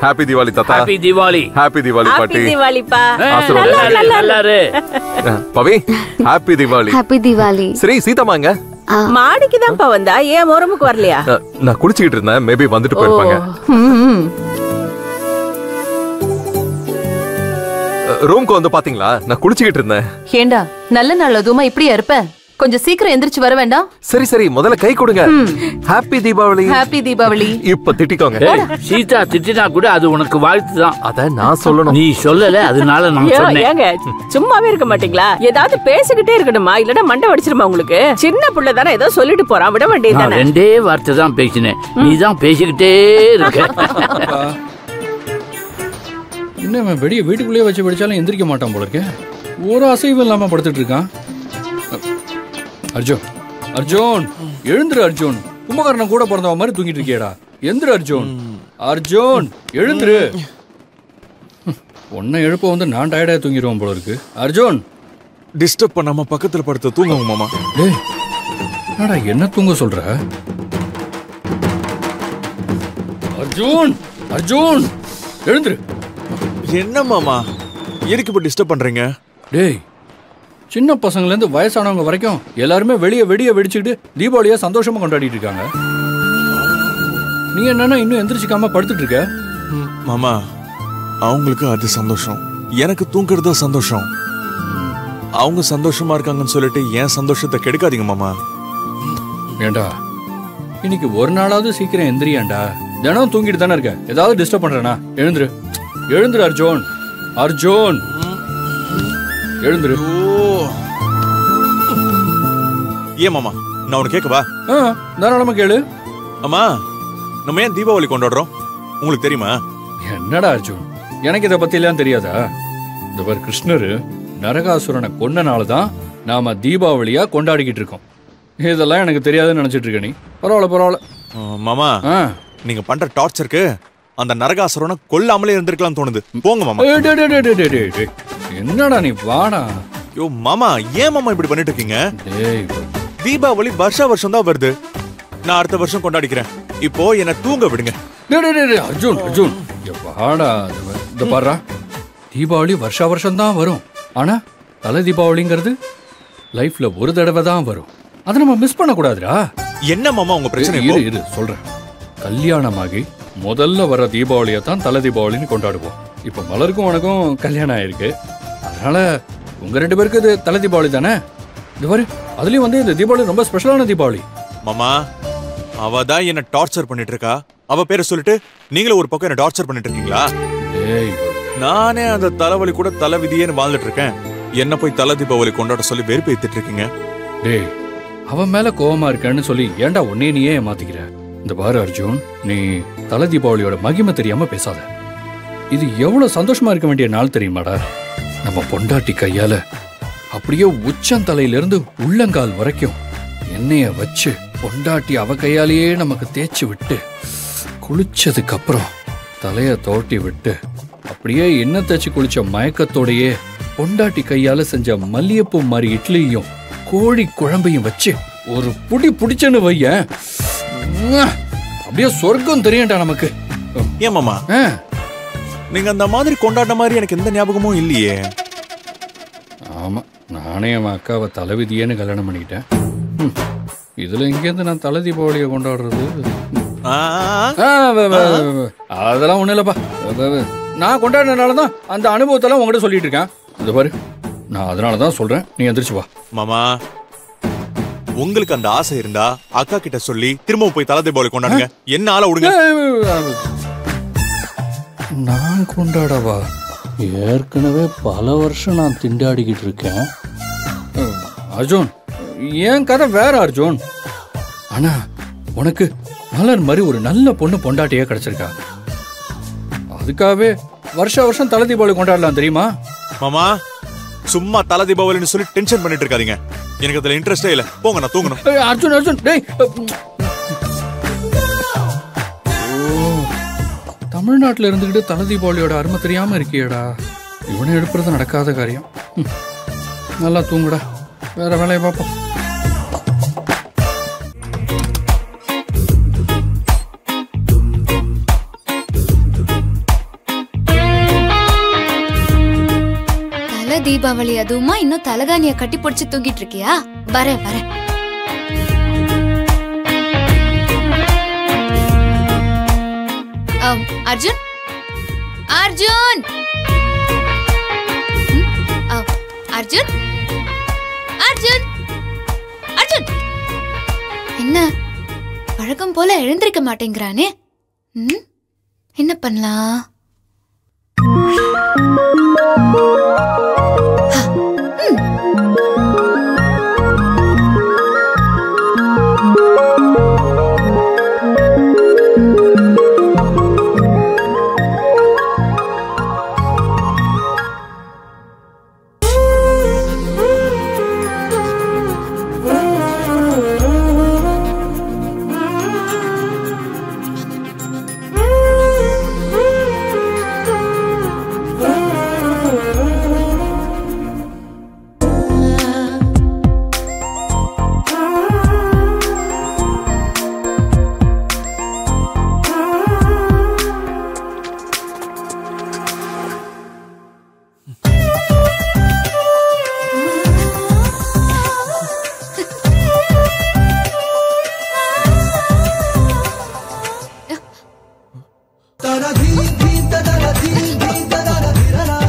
Happy Diwali, Tata. Happy Diwali. Happy Diwali, Patti. Happy Diwali, Pa. Pavi, Happy Diwali. Happy Diwali. Sri, Sita Manga. Maadikidam pa vanda. Ye morumukku varliya. Na kudichittirundha. Maybe vandittu poirupanga. Room ku vandu pathingala. Na kudichittirundha. Yenda, nalla nalladuma ipdi irpa. கொஞ்சம் சீக்கிரம் எந்திரச்சு வர வேண்டாம். சரி சரி முதல்ல கை கொடுங்க. Happy Deepavali. Happy Deepavali. இப்ப திட்டிக்கோங்க. சீதா திட்டினா கூட அது உனக்கு வாழ்த்து தான். அத நான் சொல்லணும். நீ சொல்லல அதனால நான் சொன்னேன். ஏங்க சும்மாவே இருக்க மாட்டீங்களா? ஏதாவது பேசிக்கிட்டே இருக்கணுமா இல்லனா மண்டை வடிச்சிருமா உங்களுக்கு? சின்ன புள்ள தான ஏதோ சொல்லிட்டு போறான் விட வேண்டியதானே. ரெண்டே வார்த்தை தான் பேசினேன். நீ தான் பேசிக்கிட்டே இருக்க. இன்னமே வெடி வீட்டுக்குள்ளே வச்சு படிச்சாலும் எந்திரிக்க மாட்டான் போல இருக்கே. ஒரு அசைவு இல்லாம படுத்துட்டு இருக்கான். Arjun, Arjun, எழுந்திரு Arjun. கும்பகர்ணன் கூட பிறந்தவன் மாதிரி தூங்கிட்டு இருக்கியடா. எழுந்திரு Arjun. Arjun, எழுந்திரு. உன்னை எழுப்ப வந்து நான் டயர்டாக தூங்கிடுவோம் போல இருக்கு. Arjun, டிஸ்டர்ப் பண்ணாம பக்கத்தில் படுத்து தூங்குவோம் மாமா. டேய், என்னடா என்ன தூங்க சொல்ற? Arjun, Arjun, எழுந்திரு. என்ன மாமா, எதுக்கு இப்ப டிஸ்டர்ப் பண்றீங்க? டேய். சின்ன பசங்கள்லேருந்து வயசானவங்க வரைக்கும் எல்லாருமே வெளியே வெடியை வெடிச்சுட்டு தீபாவளியாக சந்தோஷமாக கொண்டாடிட்டு இருக்காங்க. நீ என்னன்னா இன்னும் எந்திரிச்சிக்காம படுத்துட்டு இருக்க? மாமா அவங்களுக்கு அது சந்தோஷம், எனக்கு தூங்குறது தான் சந்தோஷம். அவங்க சந்தோஷமா இருக்காங்கன்னு சொல்லிட்டு என் சந்தோஷத்தை கெடுக்காதீங்க மாமா. ஏண்டா இன்னைக்கு ஒரு நாளாவது சீக்கிரம் எந்திரியாண்டா, தினம் தூங்கிட்டு தானே இருக்க. ஏதாவது டிஸ்டர்ப் பண்ணுறேனா? எழுந்துரு, எழுந்துரு Arjun. Arjun, எழுந்துரு. ஏமாமா நான் உனக்கு கேட்கவா? தாராளமாக கேளு. அம்மா நம்ம ஏன் தீபாவளி கொண்டாடுறோம் உங்களுக்கு தெரியுமா? என்னடா அர்ஜுன் எனக்கு இதை பத்தி எல்லாம் தெரியாதா? இந்த பேர் கிருஷ்ணரு நரகாசுரனை கொன்னனால தான் நாம தீபாவளியா கொண்டாடிக்கிட்டு இருக்கோம். இதெல்லாம் எனக்கு தெரியாதுன்னு நினைச்சிட்டு இருக்க நீ? பரவாயில்ல பரவாயில்ல மாமா, நீங்க பண்ற டார்ச்சருக்கு அந்த நரகாசுரனை கொல்லாமலே இருந்திருக்கலாம்னு தோணுது. போங்க மாமா. என்னடா நீ வாடா. யோ மாமா ஏன் மாமா இப்படி பண்ணிட்டு இருக்கீங்க? தீபாவளி வருஷா வருஷம் தான் வருது, நான் அடுத்த வருஷம் கொண்டாடிக்கிறேன். இப்போ என்ன தூங்க விடுங்க. Arjun, Arjun, இந்த பாடுறா தீபாவளி வருஷா வருஷம் தான் வரும். ஆனா தலை தீபாவளிங்கிறது லைஃப்ல ஒரு தடவை தான் வரும். அதை நம்ம மிஸ் பண்ணக்கூடாதுரா. என்ன மாமா உங்க பிரச்சனை? இது சொல்றேன், கல்யாணமாகி முதல்ல வர தீபாவளியை தான் தலை தீபாவளின்னு கொண்டாடுவோம். இப்போ மலருக்கும் உனக்கும் கல்யாணம் ஆயிருக்கு, அதனால உங்க ரெண்டு பேருக்கு இது தலை தீபாவளி தானே. இது பாரு அதுலயும் வந்து இந்த தீபாவளி ரொம்ப ஸ்பெஷலான தீபாவளி. மாமா அவ தான் என்ன டார்ச்சர் பண்ணிட்டு இருக்கா. அவ பேரை சொல்லிட்டு நீங்களும் ஒரு பக்கம் என்ன டார்ச்சர் பண்ணிட்டு இருக்கீங்களா? நானே அந்த தலைவலி கூட தலை விதியேன்னு வாழ்ந்துட்டு இருக்கேன். என்ன போய் தலை தீபாவளி கொண்டாட சொல்லி வெறுப்பு ஏத்திட்டு இருக்கீங்க. டேய் அவன் மேல கோவமா இருக்கேன்னு சொல்லி ஏண்டா உன்னே நீ ஏன் மாத்திக்கிற? இந்த பாரு Arjun, நீ தலை தீபாவளியோட மகிமை தெரியாம பேசாத. இது எவ்வளவு சந்தோஷமா இருக்க வேண்டிய நாள் தெரியுமாடா. நம்ம பொண்டாட்டி கையால அப்படியே உச்சந்தலையிலிருந்து உள்ளங்கால் வரைக்கும் எண்ணெய வச்சு பொண்டாட்டி அவ கையாலேயே நமக்கு தேய்ச்சி விட்டு, குளிச்சதுக்கு அப்புறம் தலைய தோட்டி விட்டு அப்படியே எண்ணெய் தேய்ச்சி குளிச்ச மயக்கத்தோடையே பொண்டாட்டி கையால செஞ்ச மல்லிகைப்பூ மாதிரி இட்லியும் கோழி குழம்பையும் வச்சு ஒரு புடி புடிச்சன்னு வையேன், அப்படியே சொர்க்கம் தெரியண்டா நமக்கு. ஏமாமா நீங்க அந்த மாதிரி கொண்டாடின மாதிரி எனக்கு எந்த ஞாபகமும் இல்லையே. ஆமா நானே என் அக்காவை தலைவிதியேன்னு கல்யாணம் பண்ணிக்கிட்டேன். இதுல எங்கேருந்து நான் தலை தீபாவளியை கொண்டாடுறது? அதெல்லாம் ஒண்ணும் இல்லப்பா, நான் கொண்டாடினாலதான் அந்த அனுபவத்தெல்லாம் உங்ககிட்ட சொல்லிட்டு இருக்கேன். இது பாரு நான் அதனாலதான் சொல்றேன், நீ எந்திரிச்சு வா. மாமா உங்களுக்கு அந்த ஆசை இருந்தா அக்கா கிட்ட சொல்லி திரும்பவும் போய் தலை தீபாவளி கொண்டாடுங்க, என்ன ஆள விடுங்க. நான் கொண்டாடவா? ஏற்கனவே பல வருஷம் நான் திண்டாடிக்கிட்டு இருக்கேன். Arjun ஏன் கதை வேற Arjun. ஆனா உனக்கு மலர் மாதிரி ஒரு நல்ல பொண்ணு பொண்டாட்டியே கிடைச்சிருக்கா, அதுக்காகவே வருஷ வருஷம் தலை தீபாவளி கொண்டாடலாம் தெரியுமா? மாமா சும்மா தலை தீபாவளின்னு சொல்லி டென்ஷன் பண்ணிட்டு இருக்காதீங்க, எனக்கு அதுல இன்ட்ரெஸ்டே இல்லை. போங்க நான் தூங்கணும். Arjun, Arjun டேய். தமிழ்நாட்டில் இருந்துக்கிட்டு தலை தீபாவளியோட அருமை தெரியாமல் இருக்கியடா. இவனை எழுப்புறது நடக்காத காரியம். நல்லா தூங்குடா, வேற வேலையை பார்ப்போம். Deepavali aduma inno talagani katti podichu thoogittu irkiya bare bare Arjun Arjun Arjun Arjun Arjun enna பழக்கம் போல எழுந்திருக்க மாட்டேங்கறானே என்ன பண்ணலாம்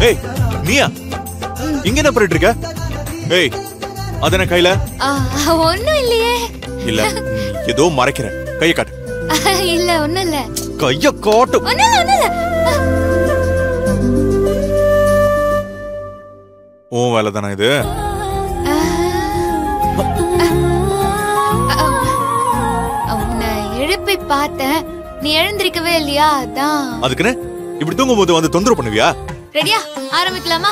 Hey, Mia, inge na parade ka? Hey, adana kaila? Onnu illaiye. Illa, yedo marakira. Kaiya kaat. Illa, onnu illa. Kaiya kaat. Onnu illa, onnu illa. Oh, vela dana idu. Avna eluppi paatha. Nee elundirikave illaya adha. Adukku ne? Ipdi thoongumbodhu vandu thondru pannuviya? Ready? ஆரம்பிக்கலாமா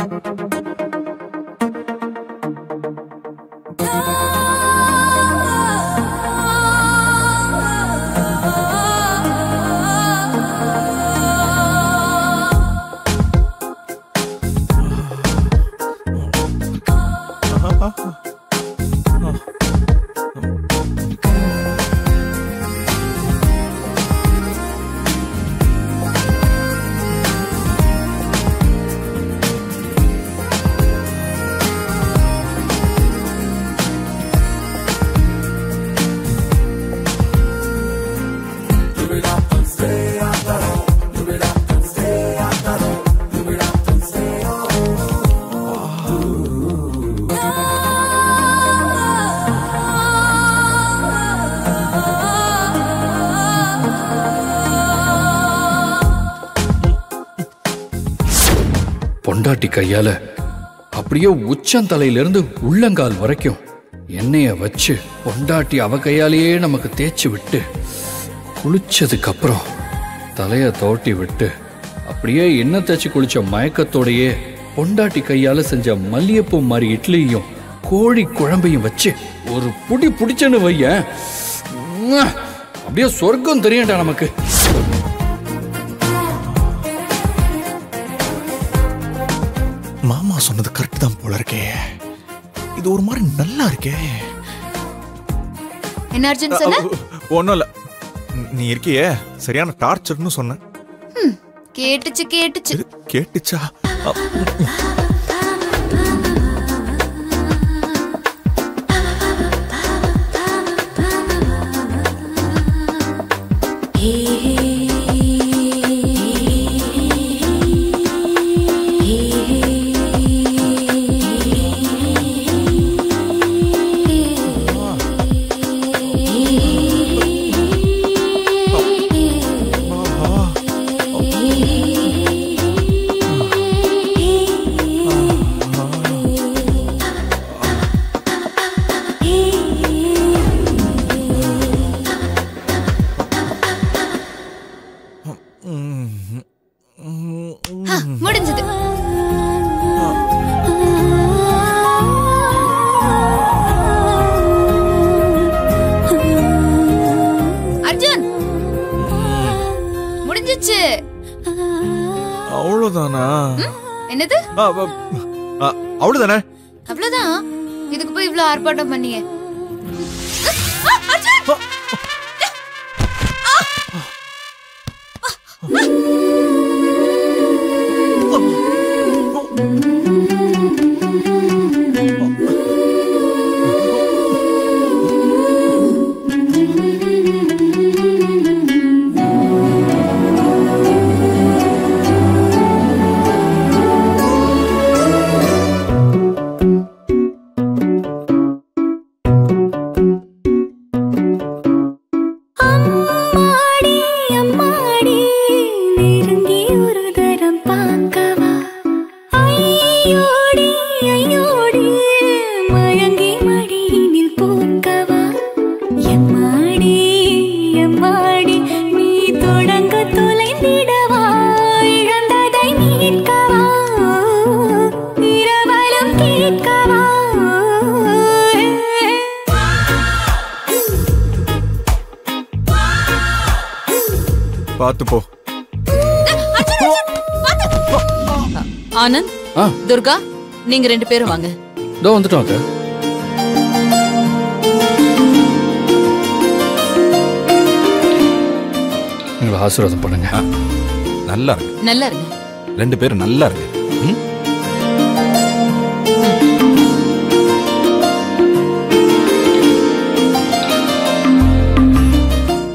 பொண்டாட்டி கையால அப்படியே உச்சந்தலையிலிருந்து உள்ளங்கால் வரைக்கும் எண்ணெயை வச்சு பொண்டாட்டி அவ கையாலேயே நமக்கு தேய்ச்சி விட்டு குளிச்சதுக்கு அப்புறம் தலையை தோட்டி விட்டு அப்படியே எண்ணெய் தேய்ச்சி குளிச்ச மயக்கத்தோடையே பொண்டாட்டி கையால செஞ்ச மல்லிகைப்பூ மாதிரி இட்லியும் கோழி குழம்பையும் வச்சு ஒரு புடி புடிச்சன்னு வைய அப்படியே சொர்க்கம் தெரியண்டா நமக்கு மாமா சொன்னது கரெக்ட் தான் போல இருக்கே இது ஒரு மாதிரி நல்லா இருக்கே என்ன அர்ஜுன் சொன்னா ஒண்ணும் இல்ல நீ இருக்கியே சரியான டார்ச்சர்னு சொன்ன கேட்டுச்சு கேட்டுச்சு கேட்டுச்சா என்னது அவ்ளோதானே அவ்ளோதான் இதுக்கு போய் இவ்ளோ ஆர்ப்பாட்டம் பண்ணியே பாத்து போ. ஆனந்த், துர்கா, நீங்க ரெண்டு பேரும் வாங்க. இதோ வந்துட்டாங்க. நீங்க ஆசீர்வாதம் பண்ணுங்க. நல்லா இருக்கு. நல்லா இருக்கு. ரெண்டு பேரும் நல்லா இருக்கு.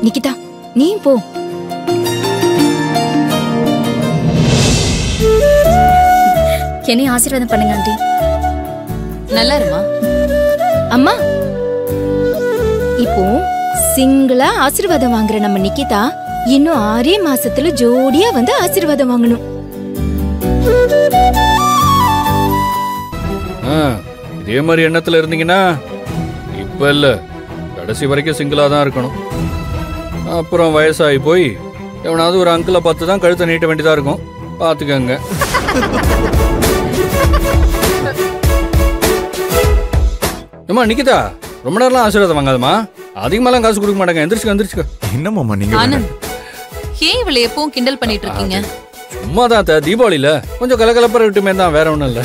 நிக்கிதா, நீ போ. என்னை ஆசீர்வாதம் பண்ணுங்க ஆண்டி. நல்லா இருமா அம்மா. இப்போ சிங்கிளா ஆசீர்வாதம் வாங்குற நம்ம நிக்கிதா இன்னும் 6 மாசத்துல ஜோடியா வந்து ஆசீர்வாதம் வாங்கணும். இதே மாதிரி எண்ணத்துல இருந்தீங்கன்னா இப்ப இல்ல, கடைசி வரைக்கும் சிங்கிளா தான் இருக்கணும். அப்புறம் வயசாகி போய் எவனாவது ஒரு அங்கிளை பார்த்து தான் கழுத்தை நீட்ட வேண்டியதா இருக்கும். பாத்துக்கங்க. அம்மா நிக்கிதா, ரொம்ப நேரம் ஆசீர்வாதம் வாங்காதமா. அதிகமாலாம் காசு கொடுக்க மாட்டாங்க. எந்திரிச்சுக்க எந்திரிச்சுக்க. என்னம்மா நீங்க ஏன் இவளை எப்பவும் கிண்டல் பண்ணிட்டு இருக்கீங்க? சும்மா தான் தா, தீபாவளியில கொஞ்சம் கலகலப்பற விட்டுமே தான், வேற ஒண்ணும் இல்ல.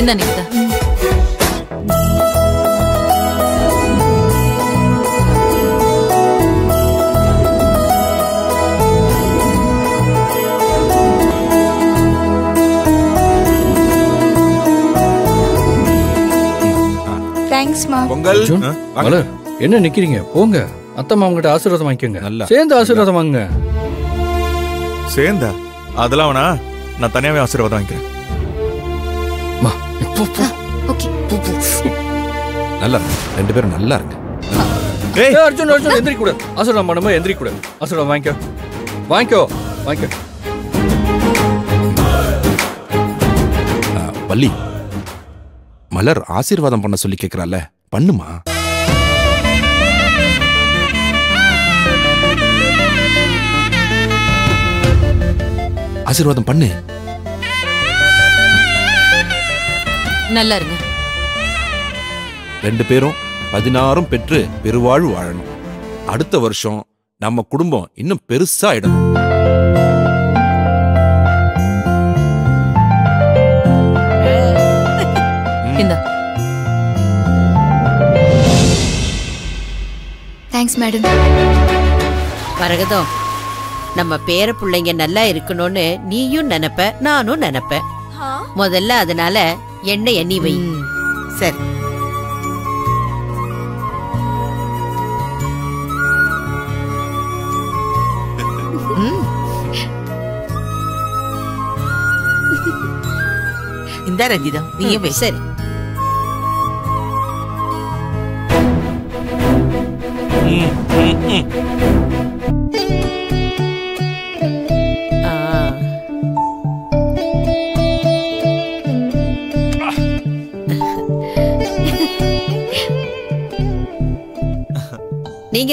இந்த நிக்கிதா பொங்கல் மலர் என்ன நிக்கிறீங்க? போங்க அத்தம்மா உங்ககிட்ட ஆசீர்வாதம் வாங்கிக்கோங்க. நல்லா சேர்ந்து ஆசீர்வாதம் வாங்க. சேர்ந்தா அதெல்லாம் வேணா, நான் தனியாவே ஆசீர்வாதம் வாங்கிக்கிறேன். நல்லா ரெண்டு பேரும் நல்லா இருக்கு. ஏய் அர்ஜுன், அர்ஜுன் எந்திரிக்க கூடாது. ஆசீர்வாதம் பண்ணும்போது எந்திரிக்க கூடாது. ஆசீர்வாதம் வாங்கிக்கோ வாங்கிக்கோ வாங்கிக்கோ. பள்ளி மலர் ஆசீர்வாதம் பண்ண சொல்லி கேக்குறால, பண்ணுமா? ஆசீர்வாதம் பண்ணு. நல்லா இருங்க. ரெண்டு பேரும் 16 பெற்று பெருவாழ்வு வாழணும். அடுத்த வருஷம் நம்ம குடும்பம் இன்னும் பெருசா ஆயிடணும். Thanks madam. பரகதம், நம்ம பேர பிள்ளைங்க நல்லா இருக்கணும்னு நீயும் நினைப்ப, நானும் நினைப்பேன். முதல்ல அதனால என்னை எண்ணி வை. சரி இந்த ரஞ்சிதா நீயும் வை. சரி நீங்க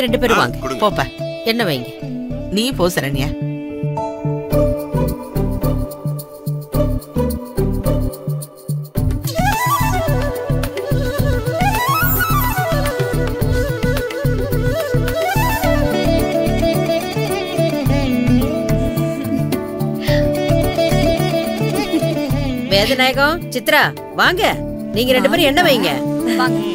ரெண்டு பேரும் வாங்க. போப்பா என்ன வைங்க. நீ போ சரண்யா. வேதநாயகம், சித்ரா வாங்க. நீங்க ரெண்டு பேரும் என்ன வைங்க. இந்தாங்க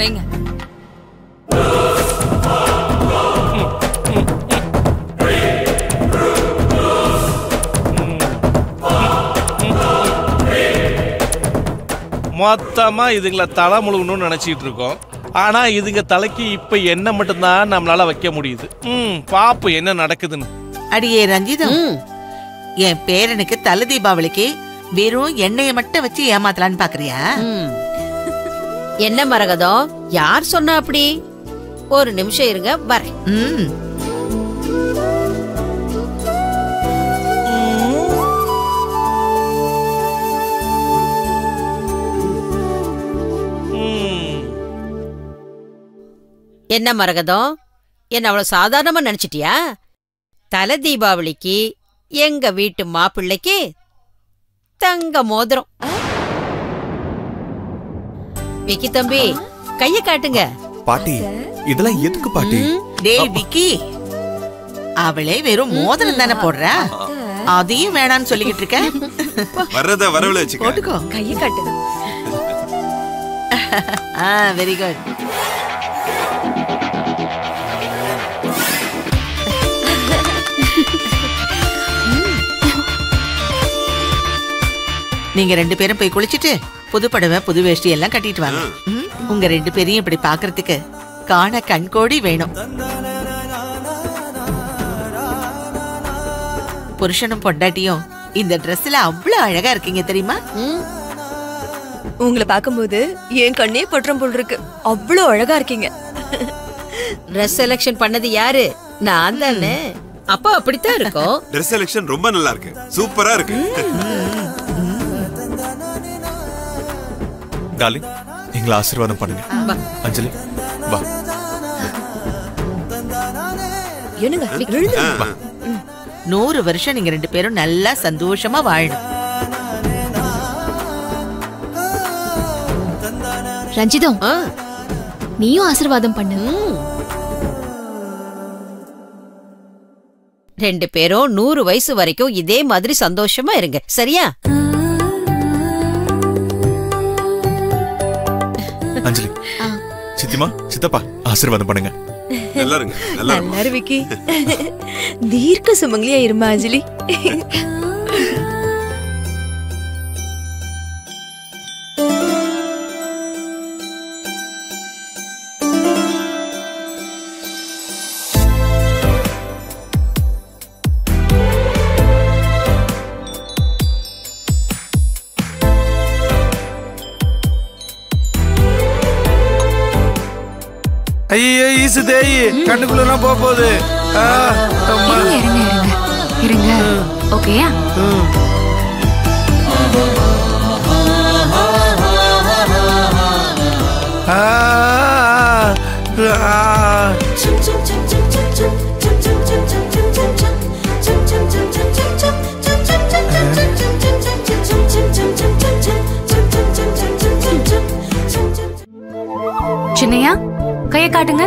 வைங்க. மொத்தமா இதுங்களை தலை முழுகணும்னு நினைச்சிட்டு இருக்கோம். ஆனா இதுங்க தலைக்கு இப்ப என்ன மட்டும்தான் நம்மளால வைக்க முடியுது. பாப்பு என்ன நடக்குதுன்னு. அடியே ரஞ்சிதம், என் பேரனுக்கு தலை தீபாவளிக்கு வெறும் எண்ணெயை மட்டும் வச்சு ஏமாத்தலான்னு பாக்குறியா? என்ன மரகதம், யார் சொன்னா அப்படி? ஒரு நிமிஷம் இருங்க வரேன். என்ன மரகதம், என்ன அவ்வளோ சாதாரணமா நினைச்சிட்டியா? தலை தீபாவளிக்கு எங்க வீட்டு மாப்பிள்ளைக்கு தங்க மோதிரம். விக்கி தம்பி கைய காட்டுங்க. பாட்டி இதெல்லாம் எதுக்கு பாட்டி? டேய் விக்கி, அவளே வெறும் மோதிரம் தானே போடுறா, அதையும் வேணான்னு சொல்லிக்கிட்டு இருக்க. வரத வரவுல வச்சுக்கோ, போட்டுக்கோ, கைய காட்டுங்க. Very good. நீங்க ரெண்டு பேரும் போய் குளிச்சிட்டு புது படவை புது வேஷ்டி எல்லாம் கட்டிட்டு வாங்க. உங்க ரெண்டு பேரையும் இப்படி பாக்குறதுக்கு காண கண்கோடி வேணும். புருஷனும் பொண்டாட்டியும் இந்த ட்ரெஸ்ல அவ்வளவு அழகா இருக்கீங்க தெரியுமா? உங்களை பாக்கும்போது என் கண்ணே பற்றம் போல் இருக்கு, அவ்வளவு அழகா இருக்கீங்க. ட்ரெஸ் செலக்ஷன் பண்ணது யாரு? நான் தானே. அப்பா அப்படித்தான் இருக்கும். ட்ரெஸ் செலக்ஷன் ரொம்ப நல்லா இருக்கு, சூப்பரா இருக்கு. டார்லிங் எங்களை ஆசீர்வாதம் பண்ணுங்க. அஞ்சலி வா. என்னங்க 100 வருஷம் நீங்க ரெண்டு பேரும் நல்லா சந்தோஷமா வாழணும். ரஞ்சிதம் நீயும் ஆசீர்வாதம் பண்ணு. ரெண்டு பேரும் 100 வயசு வரைக்கும் இதே மாதிரி சந்தோஷமா இருங்க, சரியா? அஞ்சலி, சித்திமா, சித்தப்பா ஆசீர்வாதம் பண்ணுங்க. நல்லா இருங்க, நல்லா இரு விக்கி. தீர்க்க சுமங்கலியா இருமா அஞ்சலி. கண்ணுக்குள்ளலாம் போக போகுது. சின்னையா கையை காட்டுங்க.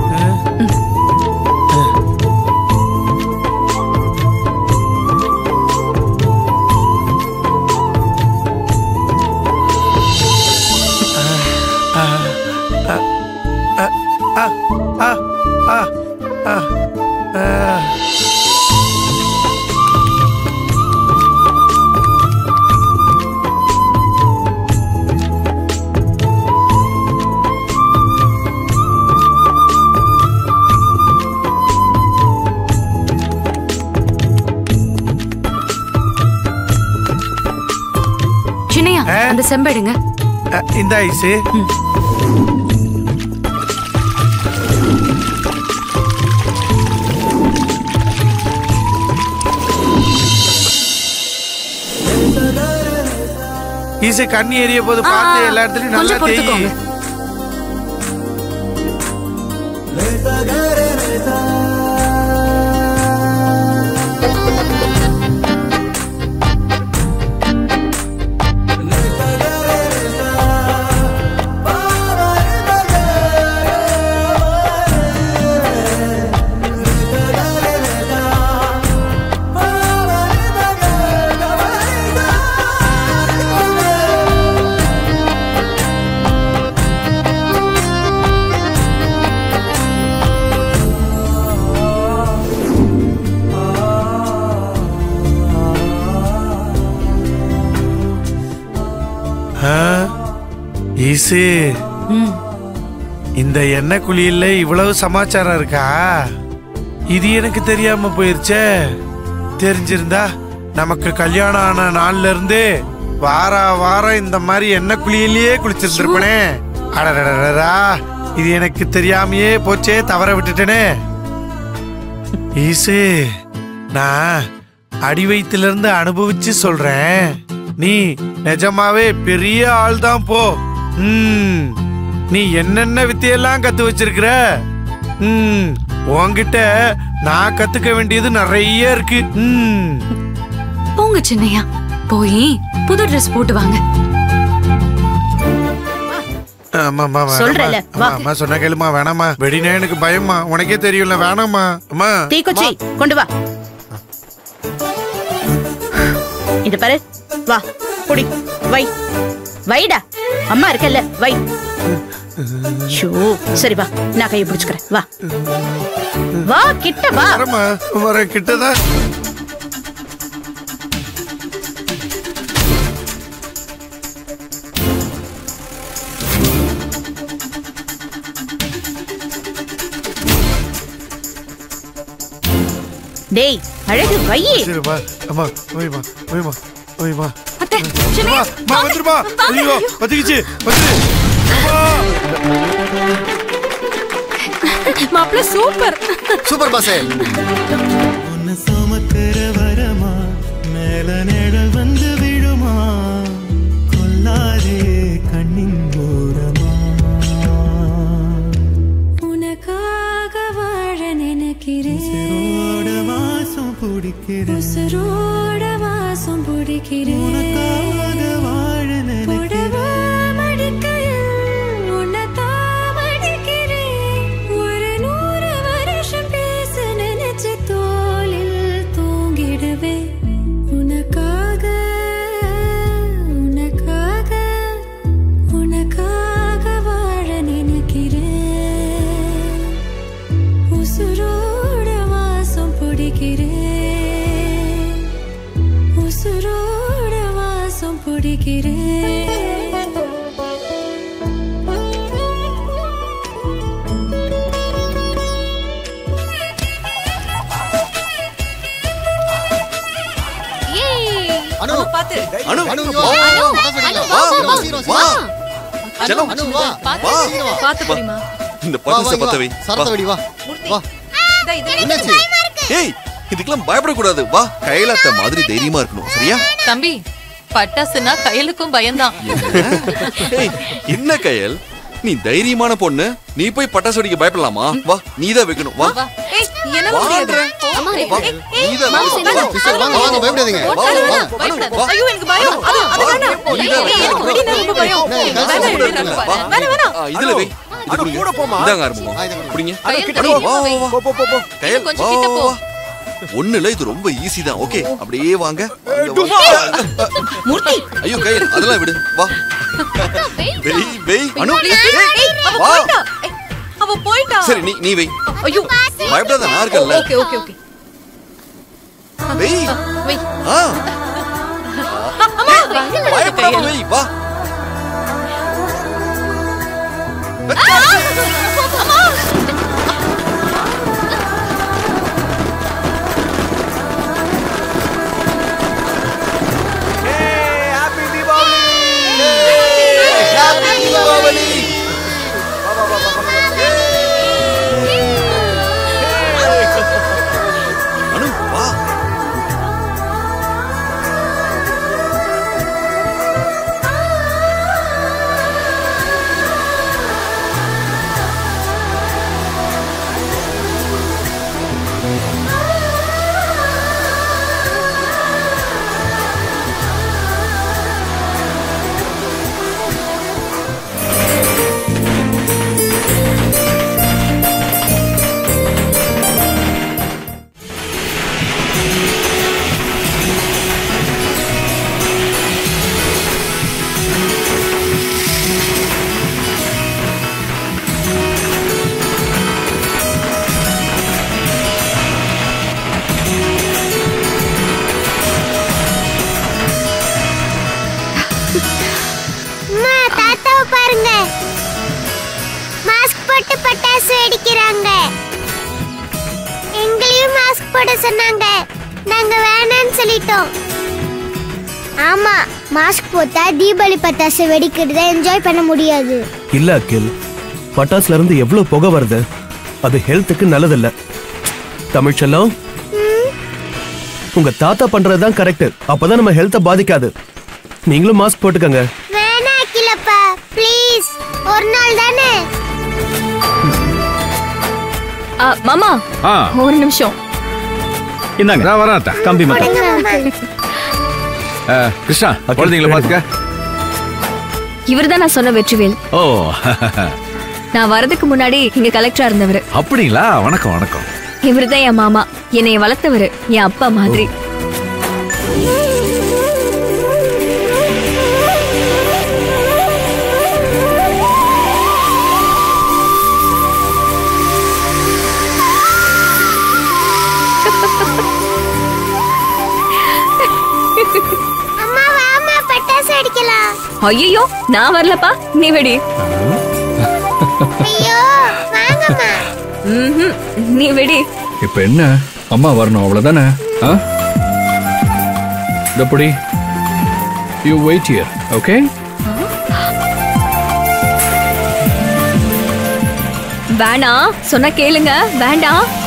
அந்த செம்படுங்க. இந்த ஐசு ஈசை கண்ணி ஏறிய போது பார்த்து எல்லா இடத்துலயும் நல்லா தெரியும். பெருசு. இந்த எண்ணெய் குளியல்ல இவ்வளவு சமாச்சாரம் இருக்கா? இது எனக்கு தெரியாம போயிருச்சே. தெரிஞ்சிருந்தா நமக்கு கல்யாணம் ஆன நாள்ல இருந்து வாரா வாரம் இந்த மாதிரி எண்ணெய் குளியல்லையே குளிச்சிருந்திருப்பனே. அடடா, இது எனக்கு தெரியாமையே போச்சே, தவற விட்டுட்டேனே. ஈசே, நான் அடி வயித்துல இருந்து அனுபவிச்சு சொல்றேன், நீ நிஜமாவே பெரிய ஆள் தான் போ. நீ என்னென்ன வித்தையெல்லாம் கத்து வச்சிருக்கிற. உன்கிட்ட நான் கத்துக்க வேண்டியது நிறைய இருக்கு. போங்க சின்னையா, போய் புது ட்ரெஸ் போட்டு வாங்க. சொன்ன கேளுமா, வேணாமா, வெடினா எனக்கு பயமா, உனக்கே தெரியல, வேணாமா. கொண்டு வா, இது பாரு, வா குடி, வை வைடா, அம்மா இருக்கல்ல, வை. ஷோ, சரி வா, நான் கையை பிடிச்சுக்கிறேன், வா வா கிட்ட வா. வரமா, வர கிட்டதா. டேய், அழகு வையே. சரி வா, அம்மா வைமா வைமா வைமா. அத்தை சின்ன அம்மா வந்து பா. ஐயோ பத்திக்கிச்சு, பத்தி வா. மாப்ள சூப்பர் சூப்பர் பாசே. உன்ன சமத்தர வரமா, மேல நிழல் வந்து விடுமா, கொல்லாதே கண்ணின் ஓரமா, உனக்காக வாழ நினைக்கிறேன், உசுரோட வாசம் பிடிக்கிறேன், உனக்காக வாழ நினைக்கிறேன், உன்னதான் மடிக்கிறேன், ஒரு 100 வருஷம் பேச நினைச்சு தோளில் தூங்கிடுவேன், உனக்காக உனக்காக உனக்காக வாழ நினைக்கிறேன், உசுரோட வாசம் பிடிக்கிறேன், உசுரோட வாசம் பிடிக்கிறேன். அனு பாத்து, அனு அனு வா, செல்லம் அனு வா, பாத்து போடிமா, இந்த பாத்து சபத்தவை சரத்தவடி வா வா. என்னாச்சு? ஏய், இதுக்கெல்லாம் பயப்படக்கூடாது, வா. கைலாத்த மாதிரி தைரியமா இருக்கணும், சரியா தம்பி? பட்டாசுனா கையலுக்கும் பயம்தான். என்ன கையல், நீ தைரியமான பொண்ணு, நீ போய் பட்டாசு அடிக்க பயப்படலாமா? வா, நீதான் வைக்கணும், வா. இதுல வை, இது கூட போமா, இதாங்க ஆரம்பம், புடிங்க, கையல் கொஞ்சம் கிட்ட போ. ஒண்ணுல இது ரொம்ப ஈஸி தான், ஓகே? அப்படியே வாங்க. மூர்த்தி, ஐயோ கையில் அதெல்லாம் விடு, வா. வெய் வெய் அனு, வா. அவ போய்டா. சரி நீ நீ வெய். ஐயோ பயப்படாத, நான் இருக்கல்ல. ஓகே ஓகே ஓகே, வெய் வெய். ஆ அம்மா, பயப்படாத வெய், வா. சாப்பிட சொன்னாங்க. நாங்க வேணான்னு சொல்லிட்டோம். ஆமா, மாஸ்க் போட்டா தீபாவளி பட்டாசு வெடிக்கிறத என்ஜாய் பண்ண முடியாது. இல்ல அகில், பட்டாசுல இருந்து எவ்வளவு புகை வருது, அது ஹெல்த்துக்கு நல்லதில்ல. தமிழ்ச்செல்லம், உங்க தாத்தா பண்றதுதான் கரெக்ட். அப்பதான் நம்ம ஹெல்த்தை பாதிக்காது. நீங்களும் மாஸ்க் போட்டுக்கங்க. வேணா அகிலப்பா, ப்ளீஸ், ஒரு நாள் தானே. மாமா, ஒரு நிமிஷம். இந்தாங்க, வராதா கம்பி மாட்டா. கிருஷ்ணா, குழந்தைங்களை பாத்துக்க. இவர்தான் நான் சொன்ன வெற்றிவேல். ஓ, நான் வரதுக்கு முன்னாடி இங்க கலெக்டரா இருந்தவர். அப்படிங்களா? வணக்கம் வணக்கம். இவர்தான் என் மாமா, என்னைய வளர்த்தவர், என் அப்பா மாதிரி. ஐயோ, நான் வரலப்பா, நீ வெடி. நீ வெடி. இப்ப என்ன, அம்மா வரணும், அவ்வளவுதானே? You wait here, okay? வேணா சொன்னா கேளுங்க, வேண்டாம்.